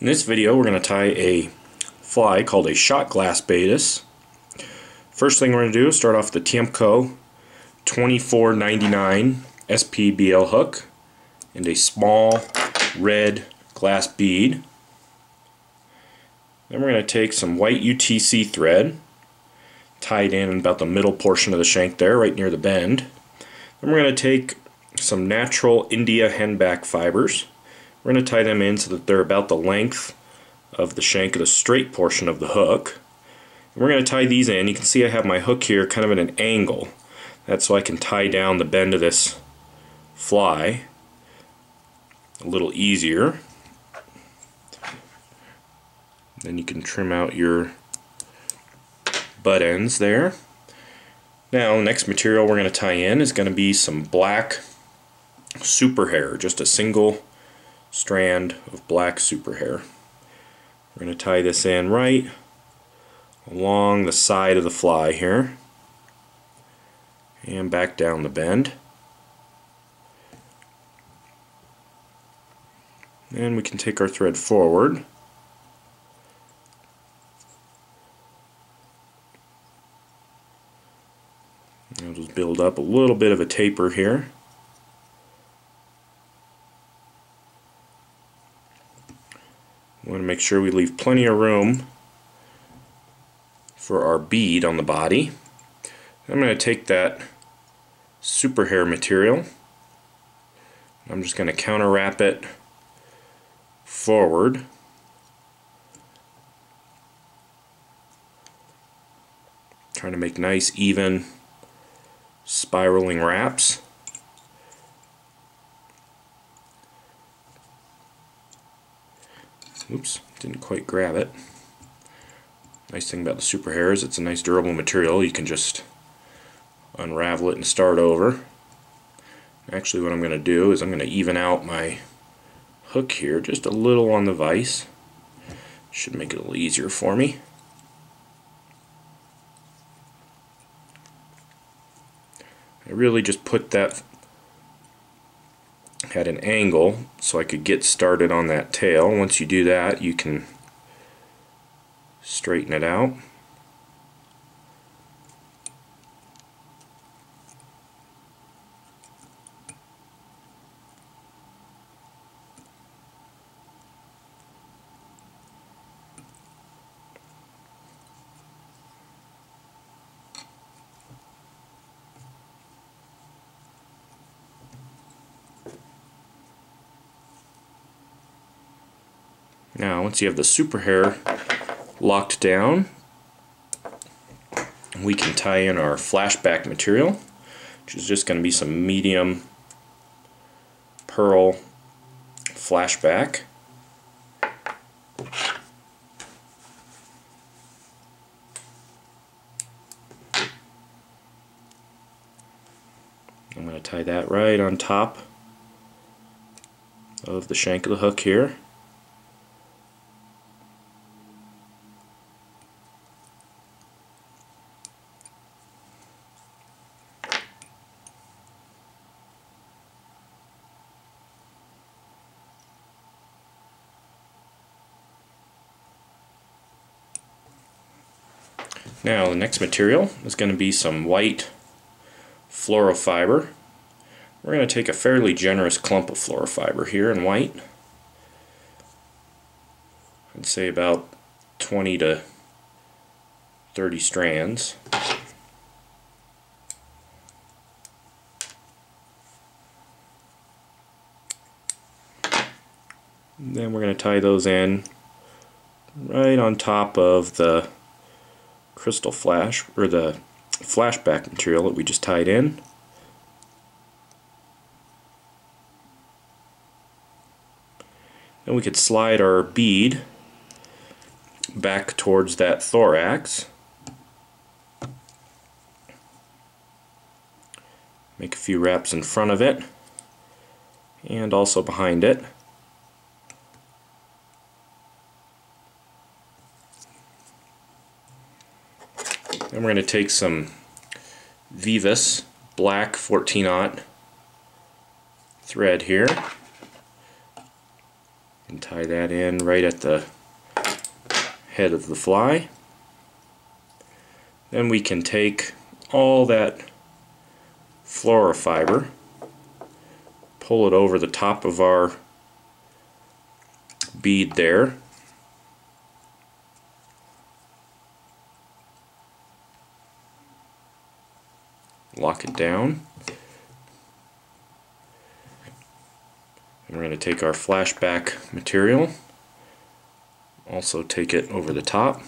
In this video we're going to tie a fly called a shot glass Baetis. First thing we're going to do is start off the Tiemco 2499 SPBL hook and a small red glass bead. Then we're going to take some white UTC thread, tie it in about the middle portion of the shank there, right near the bend. Then we're going to take some natural India henback fibers. We're going to tie them in so that they're about the length of the shank of the straight portion of the hook. And we're going to tie these in. You can see I have my hook here kind of at an angle. That's so I can tie down the bend of this fly a little easier. Then you can trim out your butt ends there. Now the next material we're going to tie in is going to be some black superhair, just a single strand of black superhair. We're going to tie this in right along the side of the fly here and back down the bend. And we can take our thread forward and just build up a little bit of a taper here. We want to make sure we leave plenty of room for our bead on the body. I'm going to take that superhair material. I'm just going to counter wrap it forward. Trying to make nice even spiraling wraps. Oops, didn't quite grab it. Nice thing about the superhair is it's a nice durable material. You can just unravel it and start over. Actually, what I'm going to do is I'm going to even out my hook here just a little on the vise. Should make it a little easier for me. I really just put that at an angle so I could get started on that tail. Once you do that, you can straighten it out. Now, once you have the superhair locked down, we can tie in our flashback material, which is just going to be some medium pearl flashback. I'm going to tie that right on top of the shank of the hook here. Now the next material is going to be some white Fluorofibre. We're going to take a fairly generous clump of Fluorofibre here in white. I'd say about 20 to 30 strands. And then we're going to tie those in right on top of the crystal flash, or the flashback material that we just tied in. Then we could slide our bead back towards that thorax. Make a few wraps in front of it and also behind it. And we're going to take some Veevus black 14-aught thread here and Tie that in right at the head of the fly. Then we can take all that Fluorofibre, pull it over the top of our bead there, lock it down, and we're going to take our flashback material, also take it over the top,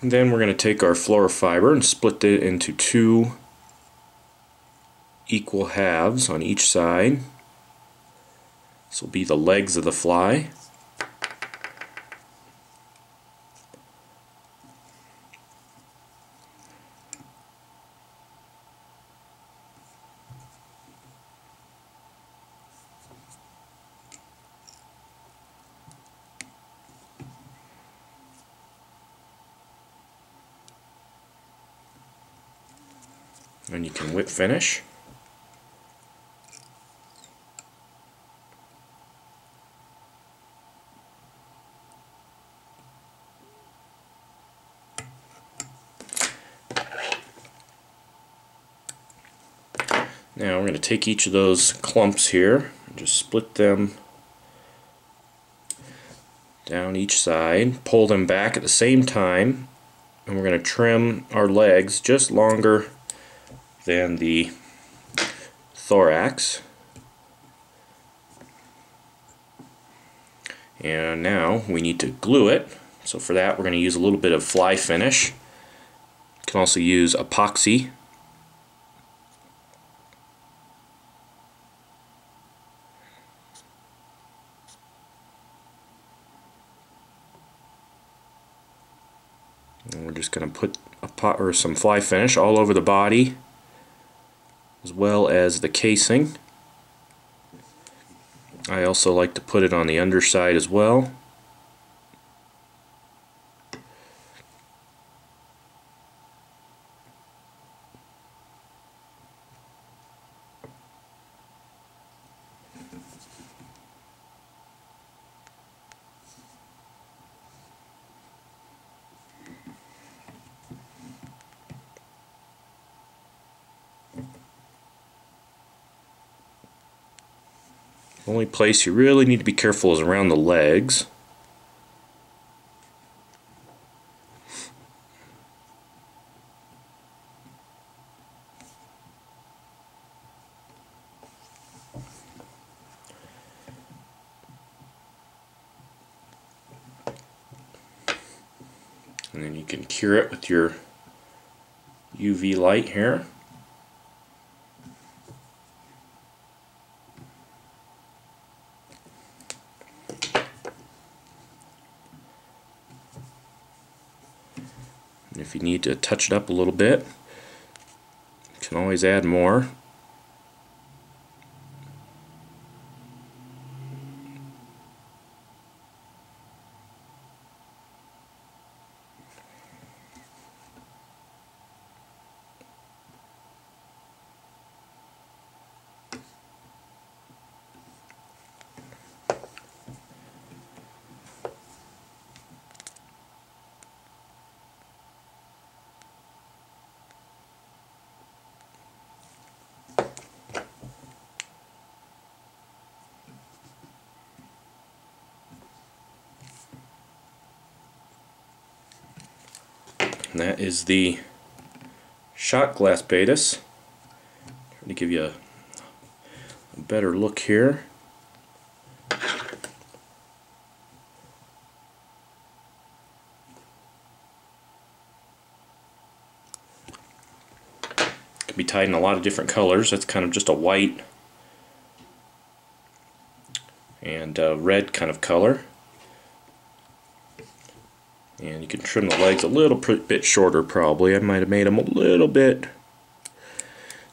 and then we're going to take our Fluorofibre and split it into two equal halves on each side. This will be the legs of the fly. And you can whip finish. Now we're going to take each of those clumps here and just split them down each side, pull them back at the same time, and we're going to trim our legs just longer than the thorax. And now we need to glue it. So for that we're going to use a little bit of fly finish. You can also use epoxy. And we're just going to put some fly finish all over the body as well as the casing. I also like to put it on the underside as well. The only place you really need to be careful is around the legs. And then you can cure it with your UV light here. If you need to touch it up a little bit, you can always add more. And that is the shot glass Baetis. Trying to give you a better look here. Can be tied in a lot of different colors. That's kind of just a white and red kind of color. And you can trim the legs a little bit shorter probably. I might have made them a little bit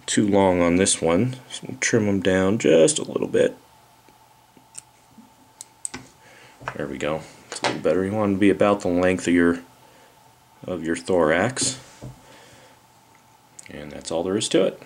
too long on this one. So we'll trim them down just a little bit. There we go. It's a little better. You want to be about the length of your thorax, and that's all there is to it.